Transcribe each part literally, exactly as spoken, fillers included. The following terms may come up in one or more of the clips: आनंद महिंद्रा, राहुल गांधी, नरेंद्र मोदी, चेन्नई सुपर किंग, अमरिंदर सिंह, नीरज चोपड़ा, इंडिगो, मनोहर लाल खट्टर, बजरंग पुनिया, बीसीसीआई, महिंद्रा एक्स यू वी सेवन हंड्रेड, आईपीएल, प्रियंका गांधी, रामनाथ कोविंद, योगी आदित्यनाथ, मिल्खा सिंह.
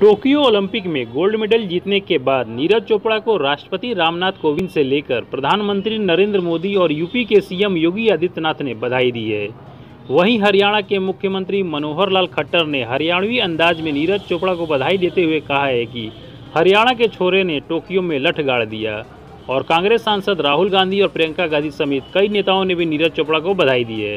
Tokyo Olympic में gold medal जीतने के बाद नीरज चोपड़ा को राष्ट्रपति रामनाथ कोविंद से लेकर प्रधानमंत्री नरेंद्र मोदी और यूपी के सीएम योगी आदित्यनाथ ने बधाई दी है। वहीं हरियाणा के मुख्यमंत्री मनोहर लाल खट्टर ने हरियाणवी अंदाज में नीरज चोपड़ा को बधाई देते हुए कहा है कि हरियाणा के छोरे ने टोक्यो में लठ गाड़ दिया। और कांग्रेस सांसद राहुल गांधी और प्रियंका गांधी समेत कई नेताओं ने भी नीरज चोपड़ा को बधाई दी है।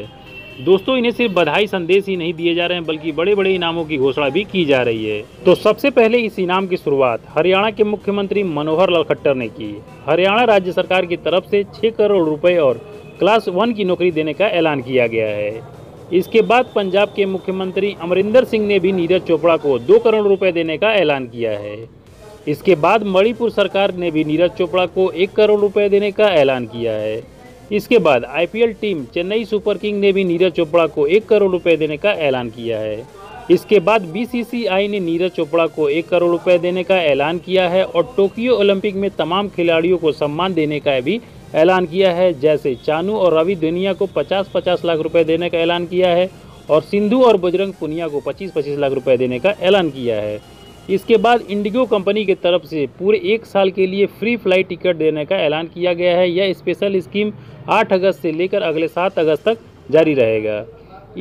दोस्तों, इन्हें सिर्फ बधाई संदेश ही नहीं दिए जा रहे हैं, बल्कि बड़े बड़े इनामों की घोषणा भी की जा रही है। तो सबसे पहले इस इनाम की शुरुआत हरियाणा के मुख्यमंत्री मनोहर लाल खट्टर ने की। हरियाणा राज्य सरकार की तरफ से छः करोड़ रुपए और क्लास वन की नौकरी देने का ऐलान किया गया है। इसके बाद पंजाब के मुख्यमंत्री अमरिंदर सिंह ने भी नीरज चोपड़ा को दो करोड़ रुपये देने का ऐलान किया है। इसके बाद मणिपुर सरकार ने भी नीरज चोपड़ा को एक करोड़ रुपए देने का ऐलान किया है। इसके बाद आईपीएल team चेन्नई सुपर किंग ने भी नीरज चोपड़ा को एक करोड़ रुपए देने का ऐलान किया है। इसके बाद बीसीसीआई ने नीरज चोपड़ा को एक करोड़ रुपए देने का ऐलान किया है और टोक्यो ओलंपिक में तमाम खिलाड़ियों को सम्मान देने का भी ऐलान किया है, जैसे चानू और रवि दुनिया को पचास पचास लाख रुपये देने का ऐलान किया है और सिंधु और बजरंग पुनिया को पच्चीस पच्चीस लाख रुपये देने का ऐलान किया है। इसके बाद इंडिगो कंपनी की तरफ से पूरे एक साल के लिए फ्री फ्लाइट टिकट देने का ऐलान किया गया है। यह स्पेशल स्कीम आठ अगस्त से लेकर अगले सात अगस्त तक जारी रहेगा।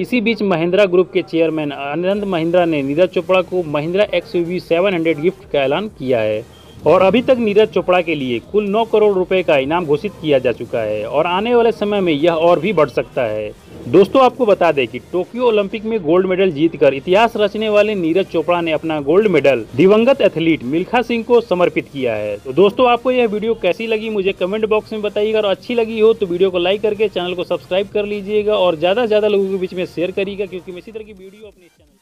इसी बीच महिंद्रा ग्रुप के चेयरमैन आनंद महिंद्रा ने नीरज चोपड़ा को महिंद्रा एक्स यू वी सेवन हंड्रेड gift का ऐलान किया है। और अभी तक नीरज चोपड़ा के लिए कुल नौ करोड़ रुपए का इनाम घोषित किया जा चुका है और आने वाले समय में यह और भी बढ़ सकता है। दोस्तों, आपको बता दें कि टोक्यो ओलंपिक में गोल्ड मेडल जीतकर इतिहास रचने वाले नीरज चोपड़ा ने अपना गोल्ड मेडल दिवंगत एथलीट मिल्खा सिंह को समर्पित किया है। तो दोस्तों, आपको यह वीडियो कैसी लगी मुझे कमेंट बॉक्स में बताइएगा और अच्छी लगी हो तो वीडियो को लाइक करके चैनल को सब्सक्राइब कर लीजिएगा और ज़्यादा से ज़्यादा लोगों के बीच में शेयर करिएगा, क्योंकि मैं इसी तरह की वीडियो अपने चैनल